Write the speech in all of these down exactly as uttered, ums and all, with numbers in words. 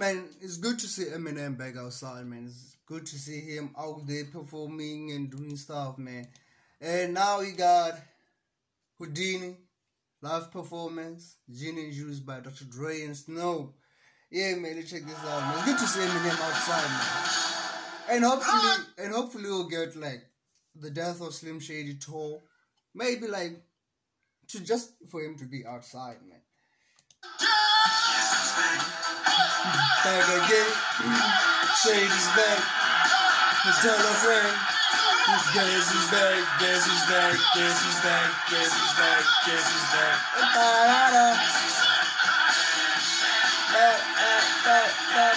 Man, it's good to see Eminem back outside, man. It's good to see him out there performing and doing stuff, man. And now we got Houdini, live performance, Gin and Juice by Doctor Dre and Snow. Yeah, man, let's check this out, man. It's good to see Eminem outside, man. And hopefully, and hopefully we'll get, like, the Death of Slim Shady tour. Maybe, like, to just for him to be outside, man. Back again, Shady's back. Let's tell a friend. Guess he's back, guess he's back, guess he's back, guess he's back, guess he's back. Back, back, back, back.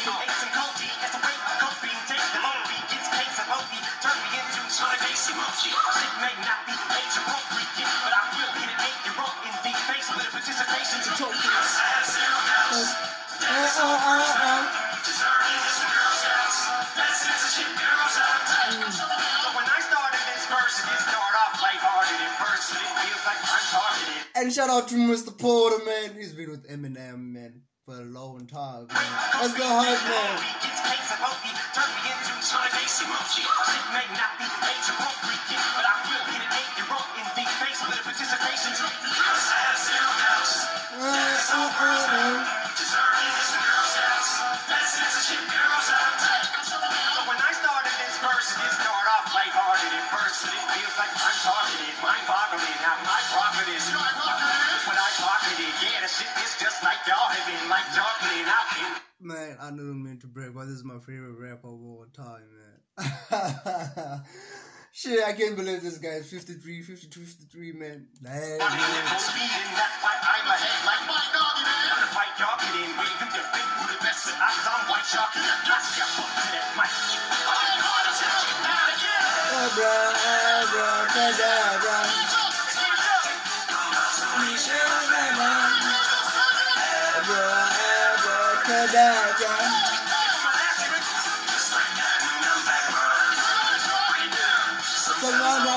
Ate some coffee, that's the weight of coffee. Take the long beat, gets paid some healthy. Turn me into a solid base emoji. Shit may not be age appropriate, but I will get an eight-year old in the face with a participation to joke. Sad sound house. That's all girls out. Just early as girls out. That censorship girls out. But when I started this verse, it started off lighthearted and first, it feels like I'm targeted. And shout out to Mister Porter, man. He's been with Eminem, man, for a long time, man. That's the hype, man. When I started this verse, it started off lighthearted at first, and it feels like I'm targeted. Mind boggling how my profit is. When I pocketed, yeah, the shit is just like y'all have been, like y'all been, I've been. Man, I didn't mean to break, but this is my favorite rapper of all time, man. Shit, I can't believe this guy is fifty-three, fifty-two, fifty-three, man. Damn, man. I'm gonna fight y'all in, wait, you the big who the best, and I'm on white shark, and I'm not your fuck to that mic. I'm gonna take it down again. Oh, bro, oh, bro, cause I, bro.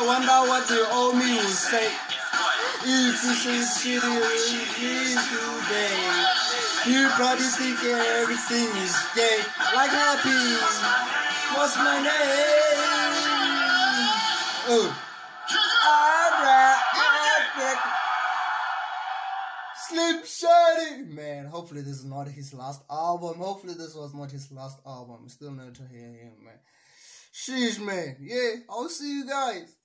Wonder what the old me will say. If you say shit is today, you probably think everything is gay. Like happy, what's my name? Oh, Slim Shady, man. Hopefully this is not his last album. Hopefully this was not his last album. Still not to hear him, man. Sheesh, man. Yeah, I'll see you guys.